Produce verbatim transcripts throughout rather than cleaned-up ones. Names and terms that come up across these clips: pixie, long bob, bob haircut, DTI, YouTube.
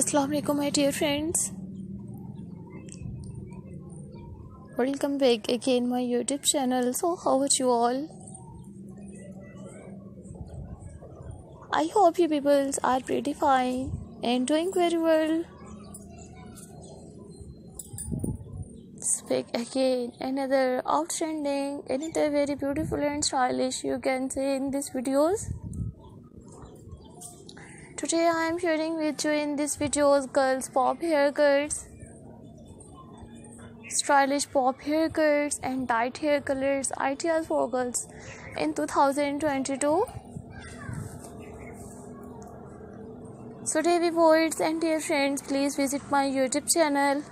Assalamu alaikum, my dear friends. Welcome back again my YouTube channel. So how are you all? I hope you people are pretty fine and doing very well. Speak again another outstanding, another very beautiful and stylish you can say in these videos. Today I am sharing with you in this videos girls bob haircuts, stylish bob haircuts and dyed hair colors ideas for girls in two thousand twenty-two. So dear viewers and dear friends, please visit my YouTube channel.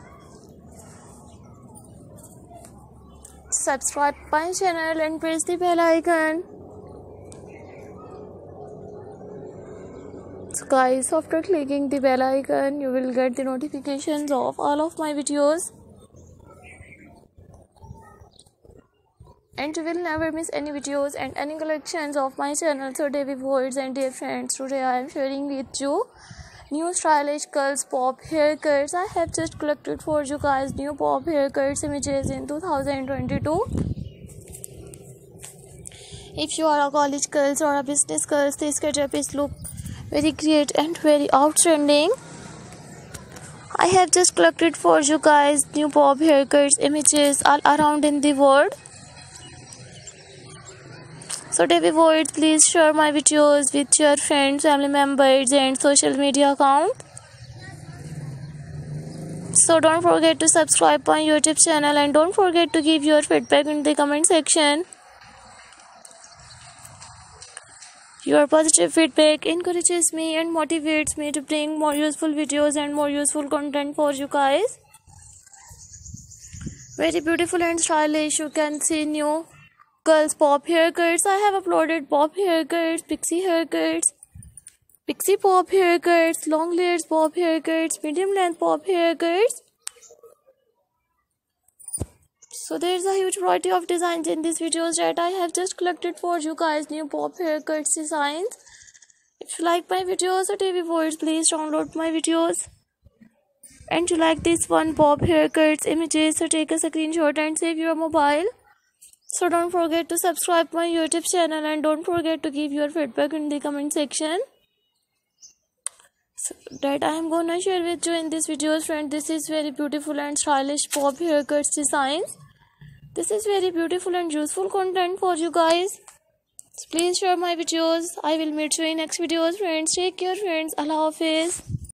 Subscribe my channel and press the bell icon. So guys, after clicking the bell icon, you will get the notifications of all of my videos. And you will never miss any videos and any collections of my channel. So dear viewers and dear friends, today I am sharing with you new stylish girls bob haircuts. I have just collected for you guys new bob haircuts images in two thousand twenty-two. If you are a college girls or a business girls, this getup is look very great and very outstanding. I have just collected for you guys new bob haircuts images all around in the world. So dear viewers, please share my videos with your friends, family members and social media account. So don't forget to subscribe my YouTube channel and don't forget to give your feedback in the comment section. Your positive feedback encourages me and motivates me to bring more useful videos and more useful content for you guys. Very beautiful and stylish you can see new girls bob haircuts. I have uploaded bob haircuts, pixie haircuts, pixie bob haircuts, long layers bob haircuts, medium length bob haircuts. So there is a huge variety of designs in these videos that I have just collected for you guys new bob haircuts designs. If you like my videos or T V viewers, please download my videos. And you like this one bob haircuts images, so take a screenshot and save your mobile. So don't forget to subscribe my YouTube channel and don't forget to give your feedback in the comment section. So that I am gonna share with you in this video, friend. This is very beautiful and stylish bob haircuts designs. This is very beautiful and useful content for you guys. So please share my videos. I will meet you in next videos, friends. Take care, friends. Allah Hafiz.